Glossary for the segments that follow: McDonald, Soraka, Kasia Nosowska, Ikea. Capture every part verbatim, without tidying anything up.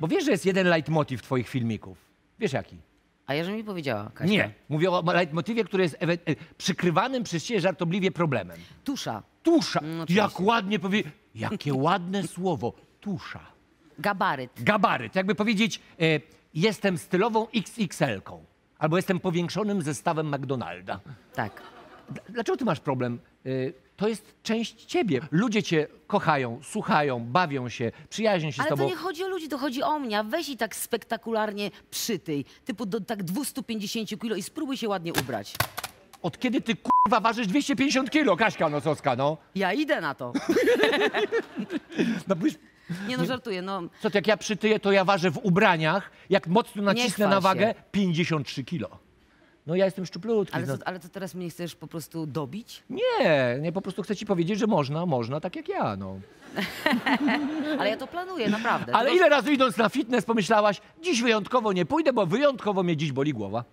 Bo wiesz, że jest jeden leitmotiv twoich filmików. Wiesz jaki? A ja, że mi powiedziała, Kasia. Nie, mówię o leitmotywie, który jest przykrywanym przez ciebie żartobliwie problemem. Tusza. Tusza. No, jak ładnie powie... Jakie ładne słowo. Tusza. Gabaryt. Gabaryt. Jakby powiedzieć, e, jestem stylową iks iks el-ką. Albo jestem powiększonym zestawem McDonalda. Tak. Dlaczego ty masz problem? E, to jest część ciebie. Ludzie cię kochają, słuchają, bawią się, przyjaźnią się ale z tobą. Ale to nie chodzi o ludzi, to chodzi o mnie. Weź i tak spektakularnie przytyj. Typu do tak dwieście pięćdziesiąt kilo i spróbuj się ładnie ubrać. Od kiedy ty, kurwa, ważysz dwieście pięćdziesiąt kilo, Kaśka Nosowska, no? Ja idę na to. No, byś... Nie no, żartuję, no. Co, jak ja przytyję, to ja ważę w ubraniach, jak mocno nacisnę na wagę, się. pięćdziesiąt trzy kilo. No ja jestem szczuplutki. Ale, no. co, ale to teraz mnie chcesz po prostu dobić? Nie, nie, po prostu chcę ci powiedzieć, że można, można, tak jak ja, no. Ale ja to planuję, naprawdę. Ale to... ile razy idąc na fitness pomyślałaś, dziś wyjątkowo nie pójdę, bo wyjątkowo mnie dziś boli głowa?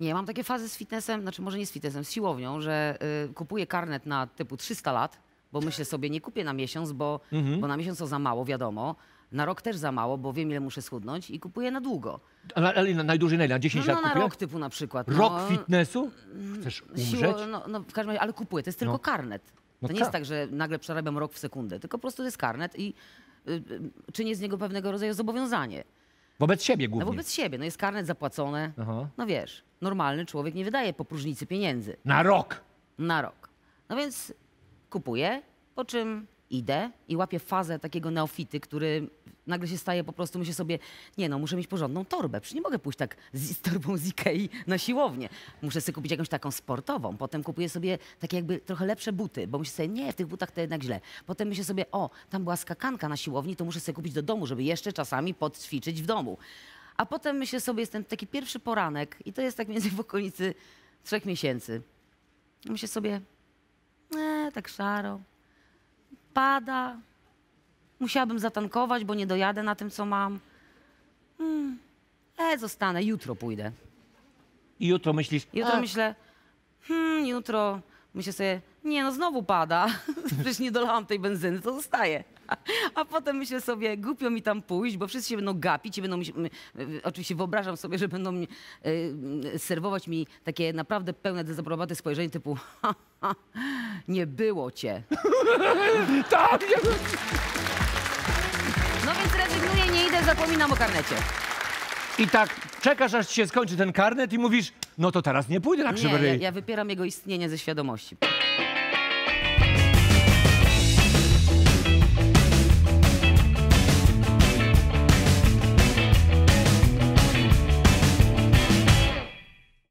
Nie, mam takie fazy z fitnessem, znaczy może nie z fitnessem, z siłownią, że y, kupuję karnet na typu trzysta lat, bo myślę sobie, nie kupię na miesiąc, bo, mhm. bo na miesiąc to za mało, wiadomo. Na rok też za mało, bo wiem, ile muszę schudnąć i kupuję na długo. Ale na, najdłużej na ile? dziesięć lat no, no, na kupię? Rok typu na przykład. Rok no, fitnessu? Chcesz umrzeć? Siło, no, no, w każdym razie, ale kupuję, to jest tylko no. karnet. No to nie jest tak, że nagle przerabiam rok w sekundę, tylko po prostu to jest karnet i y, y, czynię z niego pewnego rodzaju zobowiązanie. Wobec siebie głównie. No, wobec siebie, no jest karnet zapłacone, aha. no wiesz, normalny człowiek nie wydaje po próżnicy pieniędzy. Na rok? Na rok. No więc kupuję, po czym idę i łapię fazę takiego neofity, który nagle się staje po prostu, myślę sobie, nie no, muszę mieć porządną torbę, przecież nie mogę pójść tak z, z torbą z Ikei na siłownię. Muszę sobie kupić jakąś taką sportową, potem kupuję sobie takie jakby trochę lepsze buty, bo myślę sobie, nie, w tych butach to jednak źle. Potem myślę sobie, o, tam była skakanka na siłowni, to muszę sobie kupić do domu, żeby jeszcze czasami podćwiczyć w domu. A potem myślę sobie, jestem taki pierwszy poranek i to jest tak między w okolicy trzech miesięcy. Myślę sobie, e, tak szaro. Pada. Musiałabym zatankować, bo nie dojadę na tym, co mam. Hmm. E, zostanę, jutro pójdę. I jutro myślisz? Jutro a. myślę, hmm, jutro myślę sobie, nie no, znowu pada. Przecież nie dolałam tej benzyny, to zostaje. A, a potem myślę sobie, głupio mi tam pójść, bo wszyscy się będą gapić i będą mi, my, oczywiście wyobrażam sobie, że będą mi, y, serwować mi takie naprawdę pełne dezaprobaty spojrzenie typu ha, ha, nie było cię. Tak! No więc rezygnuję, nie idę, zapominam o karnecie. I tak czekasz, aż ci się skończy ten karnet i mówisz, no to teraz nie pójdę na krzywy ryj. Nie, ja, ja wypieram jego istnienie ze świadomości.